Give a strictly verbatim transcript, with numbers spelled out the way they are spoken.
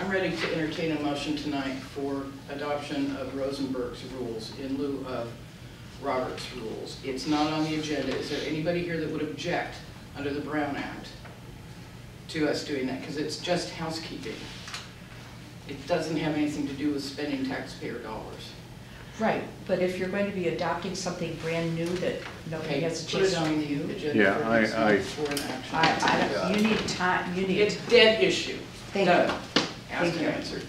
I'm ready to entertain a motion tonight for adoption of Rosenberg's rules in lieu of Robert's rules. It's not on the agenda. Is there anybody here that would object under the Brown Act to us doing that? Because it's just housekeeping. It doesn't have anything to do with spending taxpayer dollars. Right, but if you're going to be adopting something brand new that nobody okay, has a chance to review, yeah, for I, I, an I, I, I, you need time. You need. It's dead issue. Thank Done. you. Asked Thank and you. Answered.